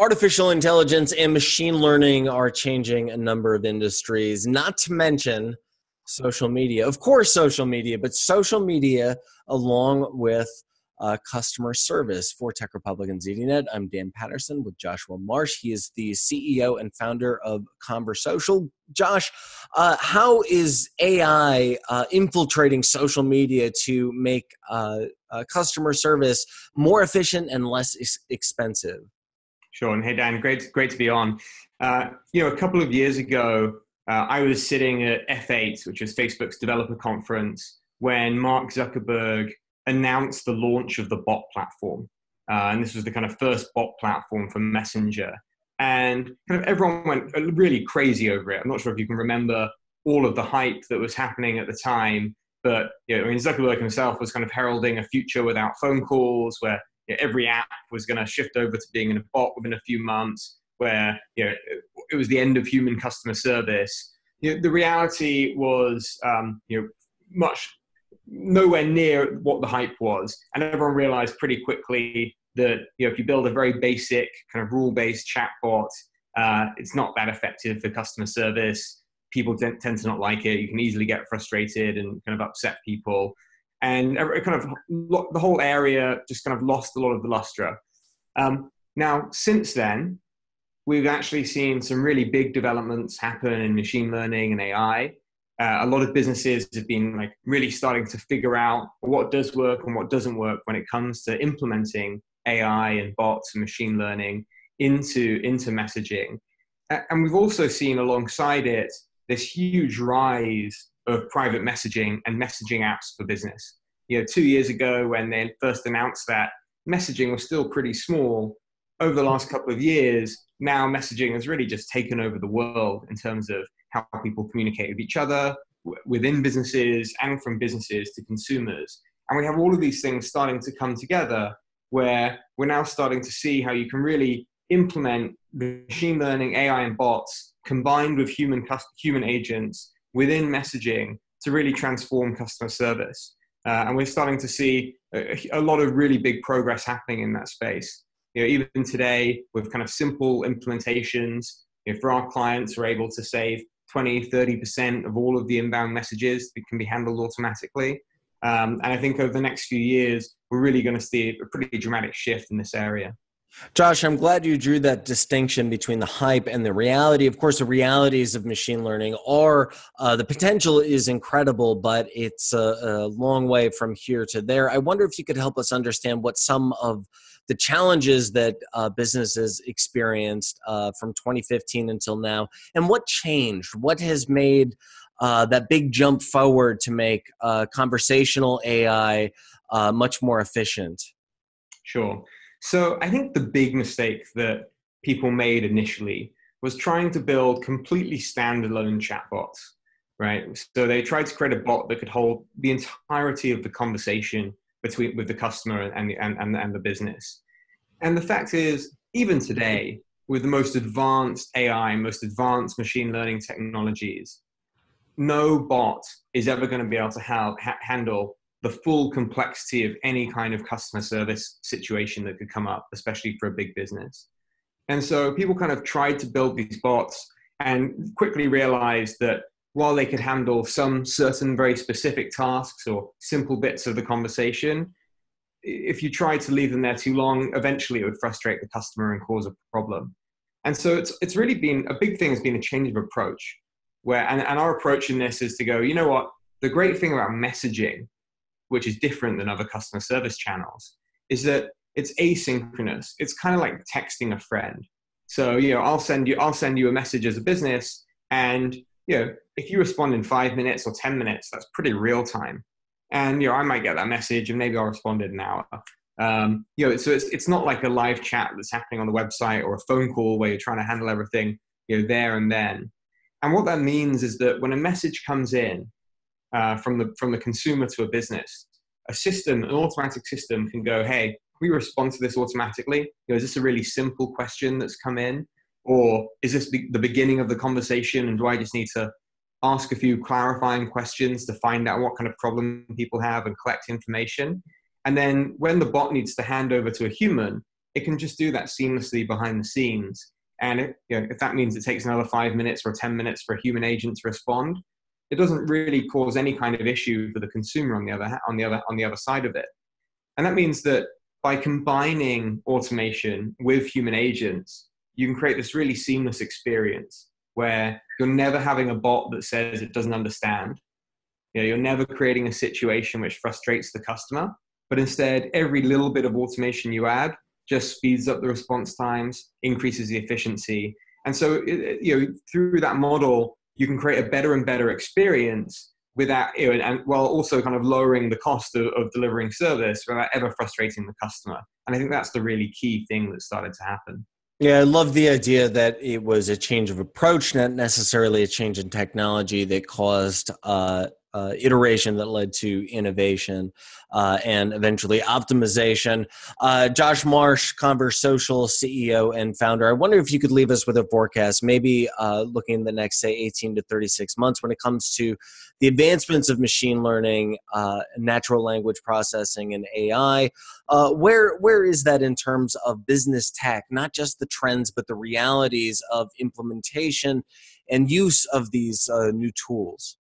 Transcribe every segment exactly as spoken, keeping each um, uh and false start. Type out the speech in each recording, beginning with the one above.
Artificial intelligence and machine learning are changing a number of industries, not to mention social media. Of course, social media, but social media along with uh, customer service. For TechRepublic and ZDNet, I'm Dan Patterson with Joshua March. He is the C E O and founder of Conversocial. Josh, uh, how is A I uh, infiltrating social media to make uh, uh, customer service more efficient and less ex- expensive? Sure. And hey, Dan, great, great to be on. Uh, you know, a couple of years ago, uh, I was sitting at F eight, which is Facebook's developer conference, when Mark Zuckerberg announced the launch of the bot platform. Uh, and this was the kind of first bot platform for Messenger. And kind of everyone went really crazy over it. I'm not sure if you can remember all of the hype that was happening at the time, but you know, I mean, Zuckerberg himself was kind of heralding a future without phone calls, where every app was going to shift over to being in a bot within a few months, where you know, it was the end of human customer service. You know, the reality was um, you know, much nowhere near what the hype was. And everyone realized pretty quickly that you know, if you build a very basic kind of rule-based chatbot, uh, it's not that effective for customer service. People t- tend to not like it. You can easily get frustrated and kind of upset people. And it kind of the whole area just kind of lost a lot of the lustre. Um, now, since then, we've actually seen some really big developments happen in machine learning and A I. Uh, a lot of businesses have been like really starting to figure out what does work and what doesn't work when it comes to implementing A I and bots and machine learning into, into messaging. And we've also seen alongside it this huge rise of private messaging and messaging apps for business. You know, two years ago when they first announced that, messaging was still pretty small. Over the last couple of years, now messaging has really just taken over the world in terms of how people communicate with each other, w- within businesses, and from businesses to consumers. And we have all of these things starting to come together where we're now starting to see how you can really implement machine learning, A I, and bots combined with human human agents within messaging to really transform customer service. Uh, and we're starting to see a, a lot of really big progress happening in that space. You know, even today, with kind of simple implementations, you know, for our clients, we're able to save twenty, thirty percent of all of the inbound messages that can be handled automatically. Um, and I think over the next few years, we're really going to see a pretty dramatic shift in this area. Josh, I'm glad you drew that distinction between the hype and the reality. Of course, the realities of machine learning are, uh, the potential is incredible, but it's a, a long way from here to there. I wonder if you could help us understand what some of the challenges that uh, businesses experienced uh, from twenty fifteen until now, and what changed? What has made uh, that big jump forward to make uh, conversational A I uh, much more efficient? Sure. So I think the big mistake that people made initially was trying to build completely standalone chatbots, right? So they tried to create a bot that could hold the entirety of the conversation between with the customer and the, and, and, and the business. And the fact is, even today, with the most advanced A I, most advanced machine learning technologies, no bot is ever going to be able to ha- handle the full complexity of any kind of customer service situation that could come up, especially for a big business. And so people kind of tried to build these bots and quickly realized that while they could handle some certain very specific tasks or simple bits of the conversation, if you tried to leave them there too long, eventually it would frustrate the customer and cause a problem. And so it's it's really been, a big thing has been a change of approach, where and, and our approach in this is to go, you know what, the great thing about messaging, which is different than other customer service channels, is that it's asynchronous. It's kind of like texting a friend. So, you know, I'll send you, I'll send you a message as a business, and, you know, if you respond in five minutes or ten minutes, that's pretty real time. And, you know, I might get that message and maybe I'll respond in an hour. Um, you know, so it's, it's not like a live chat that's happening on the website or a phone call where you're trying to handle everything, you know, there and then. And what that means is that when a message comes in, Uh, from the from the consumer to a business, a system, an automatic system can go, hey, we respond to this automatically. You know, is this a really simple question that's come in? Or is this the, the beginning of the conversation? And do I just need to ask a few clarifying questions to find out what kind of problem people have and collect information? And then when the bot needs to hand over to a human, it can just do that seamlessly behind the scenes. And it, you know, if that means it takes another five minutes or ten minutes for a human agent to respond, it doesn't really cause any kind of issue for the consumer on the other, on the other, on the other side of it. And that means that by combining automation with human agents, you can create this really seamless experience where you're never having a bot that says it doesn't understand. You know, you're never creating a situation which frustrates the customer, but instead every little bit of automation you add just speeds up the response times, increases the efficiency. And so, you know, through that model, you can create a better and better experience without, you know, and while also kind of lowering the cost of, of delivering service without ever frustrating the customer. And I think that's the really key thing that started to happen. Yeah, I love the idea that it was a change of approach, not necessarily a change in technology that caused uh, uh, iteration that led to innovation uh, and eventually optimization. Uh, Josh Marsh, Conversocial C E O and founder. I wonder if you could leave us with a forecast, maybe uh, looking the next, say, eighteen to thirty-six months when it comes to the advancements of machine learning, uh, natural language processing, and A I. Uh, where where is that in terms of business tech? Not just the trends, but the realities of implementation and use of these uh, new tools.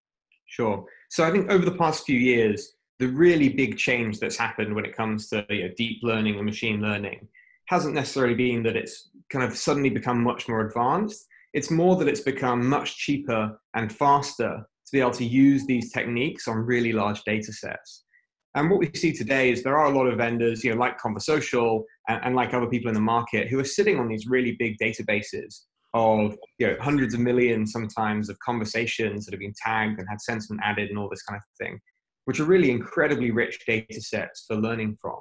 Sure. So I think over the past few years, the really big change that's happened when it comes to, you know, deep learning and machine learning hasn't necessarily been that it's kind of suddenly become much more advanced. It's more that it's become much cheaper and faster to be able to use these techniques on really large data sets. And what we see today is there are a lot of vendors, you know, like Conversocial and, and like other people in the market who are sitting on these really big databases of, you know, hundreds of millions sometimes of conversations that have been tagged and had sentiment added and all this kind of thing, which are really incredibly rich data sets for learning from.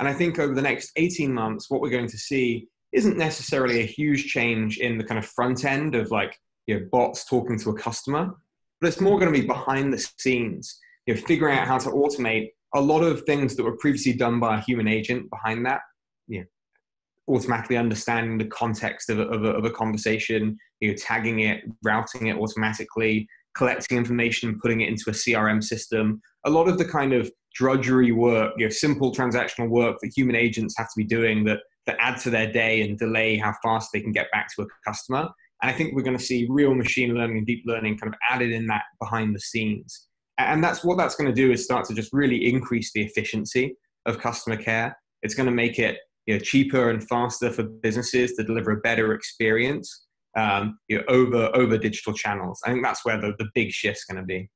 And I think over the next eighteen months, what we're going to see isn't necessarily a huge change in the kind of front end of, like, you know, bots talking to a customer, but it's more going to be behind the scenes, you know, figuring out how to automate a lot of things that were previously done by a human agent behind that, you know, automatically understanding the context of a, of a, of a conversation, you know, tagging it, routing it automatically, collecting information and putting it into a C R M system. A lot of the kind of drudgery work, you know, simple transactional work that human agents have to be doing that, that add to their day and delay how fast they can get back to a customer. And I think we're going to see real machine learning and deep learning kind of added in that behind the scenes. And that's what that's going to do is start to just really increase the efficiency of customer care. It's going to make it, you know, cheaper and faster for businesses to deliver a better experience um, you know, over, over digital channels. I think that's where the, the big shift's going to be.